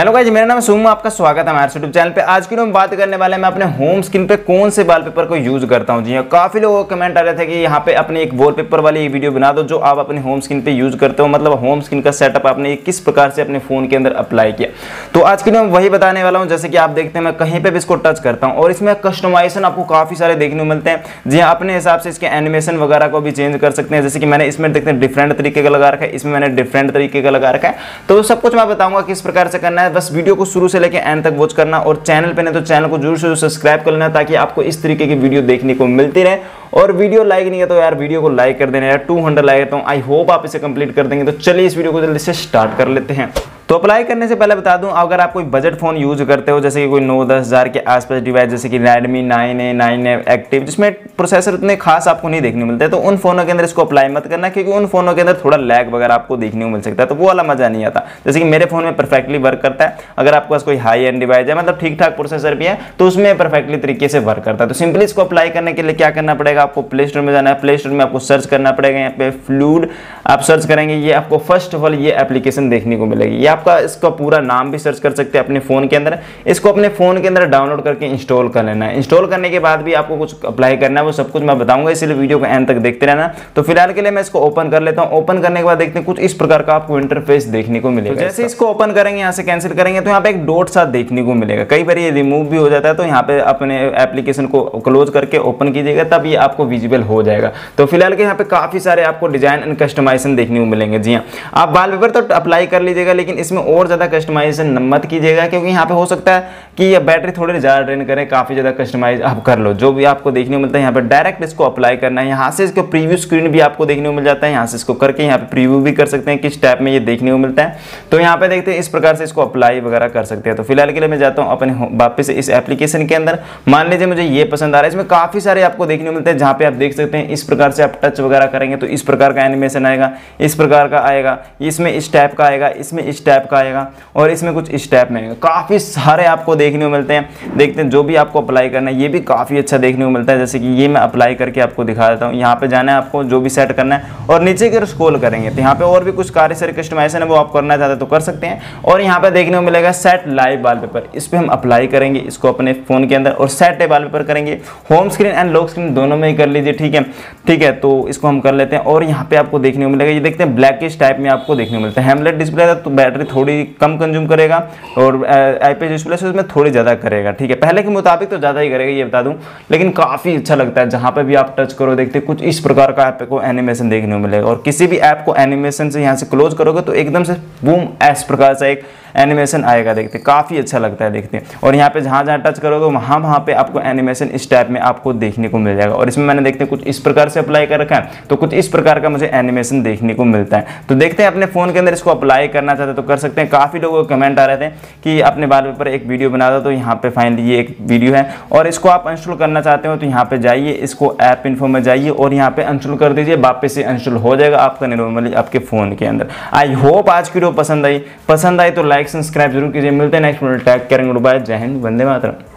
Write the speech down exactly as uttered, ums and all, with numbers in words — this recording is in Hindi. हेलो गाइज, मेरा नाम है सोमू, आपका स्वागत है हमारे यूट्यूब चैनल पे। आज की वीडियो में बात करने वाले हैं मैं अपने होम स्क्रीन पे कौन से वॉलपेपर को यूज़ करता हूँ। जी हाँ, काफ़ी लोगों को कमेंट आ रहे थे कि यहाँ पे अपने एक वॉलपेपर वाली वीडियो बना दो जो आप अपने होम स्क्रीन पे यूज़ करते हो, मतलब होम स्क्रीन का सेटअप आपने किस प्रकार से अपने फ़ोन के अंदर अप्लाई किया। तो आज की वीडियो में वही बताने वाला हूँ। जैसे कि आप देखते हैं मैं कहीं पर भी इसको टच करता हूँ और इसमें कस्टमाइजेशन आपको काफ़ी सारे देखने को मिलते हैं। जी हाँ, अपने हिसाब से इसके एनिमेशन वगैरह को भी चेंज कर सकते हैं। जैसे कि मैंने इसमें देखते हैं डिफरेंट तरीके का लगा रखा है, इसमें मैंने डिफरेंट तरीके का लगा रखा है। तो सब कुछ मैं बताऊँगा किस प्रकार से करना है। बस वीडियो को शुरू से लेकर एंड तक वॉच करना और चैनल पे नहीं तो चैनल को जरूर से जरूर सब्सक्राइब कर लेना ताकि आपको इस तरीके की वीडियो देखने को मिलती रहे। और वीडियो लाइक नहीं है तो यार वीडियो को लाइक कर देना, यार टू हंड्रेड लाइक करता हूँ। आई होप आप इसे कंप्लीट कर देंगे। तो चलिए इस वीडियो को जल्दी से स्टार्ट कर लेते हैं। तो अप्लाई करने से पहले बता दूं, अगर आप कोई बजट फ़ोन यूज़ करते हो जैसे कि कोई नौ दस हज़ार के आसपास डिवाइस जैसे कि Redmi nine A, nine A active, जिसमें प्रोसेसर उतने खास आपको नहीं देखने मिलते, तो उन फ़ोनों के अंदर इसको अप्लाई मत करना क्योंकि उन फ़ोनों के अंदर थोड़ा लैग वगैरह आपको देखने को मिल सकता है, तो वो वाला मज़ा नहीं आता। जैसे कि मेरे फ़ोन में परफेक्टली वर्क करता है। अगर आपके पास कोई हाई एंड डिवाइस है, मतलब ठीक ठाक प्रोसेसर भी है, तो उसमें परफेक्टली तरीके से वर्क करता है। तो सिंपली इसको अप्लाई करने के लिए क्या करना पड़ेगा, आपको प्ले स्टोर में जाना है। प्ले स्टोर में आपको सर्च करना पड़ेगा, यहाँ पे फ्लूड आप सर्च करेंगे, ये आपको फर्स्ट ऑफ ऑल ये एप्लीकेशन देखने को मिलेगी। आपका इसका पूरा नाम भी सर्च कर सकते हैं अपने फोन के अंदर। इसको अपने फोन के अंदर डाउनलोड करके इंस्टॉल कर लेना है। इंस्टॉल करने के बाद भी आपको कुछ अप्लाई करना है, वो सब कुछ मैं बताऊंगा, इसलिए वीडियो को एंड तक देखते रहना। तो फिलहाल के लिए मैं इसको ओपन कर लेता हूं। ओपन करने के बाद देखते हैं कुछ इस प्रकार का आपको इंटरफेस देखने को मिलेगा। तो जैसे इसको ओपन करेंगे, यहाँ से कैंसिल करेंगे, तो यहाँ पे एक डॉट सा देखने को मिलेगा। कई बार ये रिमूव भी हो जाता है, तो यहाँ पे अपने एप्लीकेशन को क्लोज करके ओपन कीजिएगा, तब ये आपको विजिबल हो जाएगा। तो फिलहाल के यहाँ पे काफी सारे आपको डिजाइन एंड कस्टमाइजेशन देखने को मिलेंगे। जी हाँ, आप वॉलपेपर तो अप्लाई कर लीजिएगा, लेकिन इसमें और ज़्यादा कस्टमाइजेशन मत कीजिएगा क्योंकि यहाँ पे हो सकता है कि ये बैटरी थोड़ी ज़्यादा ड्रेन करें। काफ़ी ज़्यादा कस्टमाइज आप कर लो। जो भी आपको देखने को मिलता है यहाँ पे डायरेक्ट इसको अप्लाई करना है। यहाँ से इसको प्रीव्यू स्क्रीन भी आपको देखने को मिल जाता है, यहाँ से इसको करके यहाँ पे प्रीव्यू भी कर सकते हैं, किस टाइप में ये देखने को मिलता है। तो यहाँ पर देखते हैं इस प्रकार से इसको अप्लाई वगैरह कर सकते हैं। तो फिलहाल के लिए मैं जाता हूँ अपने वापस इस एप्लीकेशन के अंदर। मान लीजिए मुझे ये पसंद आ रहा है, इसमें काफ़ी सारे आपको देखने को मिलते हैं जहाँ पर आप देख सकते हैं इस प्रकार से आप टच वगैरह करेंगे तो इस प्रकार का एनिमेशन आएगा, इस प्रकार का आएगा, इसमें इस टाइप का आएगा, इसमें इस टाइप का आएगा और इसमें कुछ इस टाइप में आएगा। काफ़ी सारे आपको देखने को मिलते हैं। देखते हैं जो भी आपको अप्लाई करना है, ये भी काफ़ी अच्छा देखने को मिलता है। जैसे कि ये मैं अप्लाई करके आपको दिखा देता हूँ। यहाँ पे जाना है आपको, जो भी सेट करना है, और नीचे की ओर स्क्रॉल करेंगे तो यहाँ पे और भी कुछ कार्य सारे कस्टमाइजेशन है, वो आप करना चाहते हैं तो कर सकते हैं। और यहाँ पर देखने को मिलेगा सेट लाइव वॉलपेपर, इस पर हम अप्लाई करेंगे इसको अपने फ़ोन के अंदर और सेट वॉलपेपर करेंगे। Home screen and lock screen दोनों में ही कर लीजिए, ठीक है ठीक है। तो इसको हम कर लेते हैं और यहाँ पर आपको देखने को मिलेगा, ये देखते हैं ब्लैकिश टाइप में आपको देखने को मिलता है। हैमलेट डिस्प्ले है तो बैटरी थोड़ी कम कंज्यूम करेगा और आईपीएस डिस्प्ले से उसमें थोड़ी ज़्यादा करेगा, ठीक है, पहले के मुताबिक तो ज़्यादा ही करेगा ये बता दूं। लेकिन काफ़ी अच्छा लगता है, जहाँ पे भी आप टच करो देखते कुछ इस प्रकार का आपको एनिमेशन देखने को मिलेगा। और किसी भी ऐप को एनिमेशन से यहाँ से क्लोज करोगे तो एकदम से बूम इस प्रकार से एक एनिमेशन आएगा। देखते काफ़ी अच्छा लगता है देखते। और यहाँ पे जहाँ जहाँ टच करोगे वहाँ वहाँ पे आपको एनिमेशन इस टाइप में आपको देखने को मिल जाएगा। और इसमें मैंने देखते कुछ इस प्रकार से अप्लाई कर रखा है तो कुछ इस प्रकार का मुझे एनिमेशन देखने को मिलता है। तो देखते हैं अपने फ़ोन के अंदर इसको अप्लाई करना चाहते तो कर सकते हैं। काफ़ी लोगों को कमेंट आ रहे थे कि अपने वॉलपेपर एक वीडियो बना दो, तो यहाँ पर फाइनली ये एक वीडियो है। और इसको आप इंस्टॉल करना चाहते हो तो यहाँ पर जाइए, इसको ऐप इन्फो में जाइए और यहाँ पर इंस्टॉल कर दीजिए, वापस से इंस्टॉल हो जाएगा आपका नॉर्मली आपके फ़ोन के अंदर। आई होप आज की वीडियो पसंद आई पसंद आई तो लाइक सब्सक्राइब जरूर कीजिए। मिलते हैं नेक्स्ट वीडियो, टैग करेंगे। जय हिंद, वंदे मातरम।